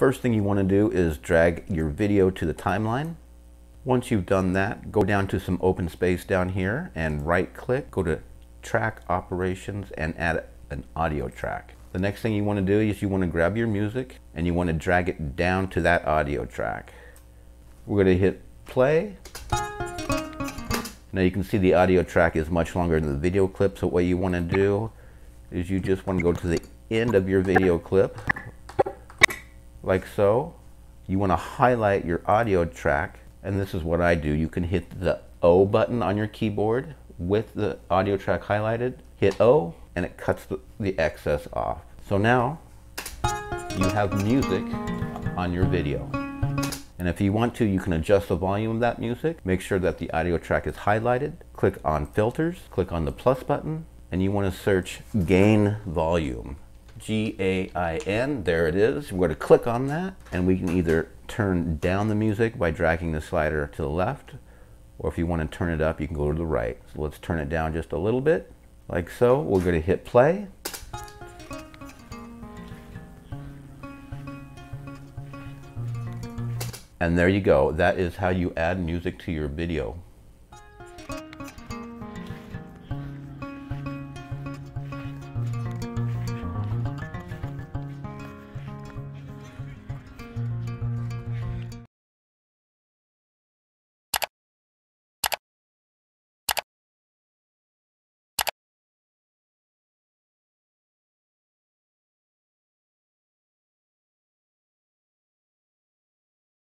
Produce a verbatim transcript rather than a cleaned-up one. First thing you want to do is drag your video to the timeline. Once you've done that, go down to some open space down here and right click, go to track operations and add an audio track. The next thing you want to do is you want to grab your music and you want to drag it down to that audio track. We're going to hit play. Now you can see the audio track is much longer than the video clip, so what you want to do is you just want to go to the end of your video clip, like so. You want to highlight your audio track, and this is what I do. You can hit the O button on your keyboard with the audio track highlighted, hit O, and it cuts the, the excess off. So now you have music on your video. And if you want to, you can adjust the volume of that music. Make sure that the audio track is highlighted. Click on filters, click on the plus button, and you want to search gain volume. G A I N, there it is. We're going to click on that, and we can either turn down the music by dragging the slider to the left, or if you want to turn it up, you can go to the right. So let's turn it down just a little bit, like so. We're going to hit play. And there you go. That is how you add music to your video.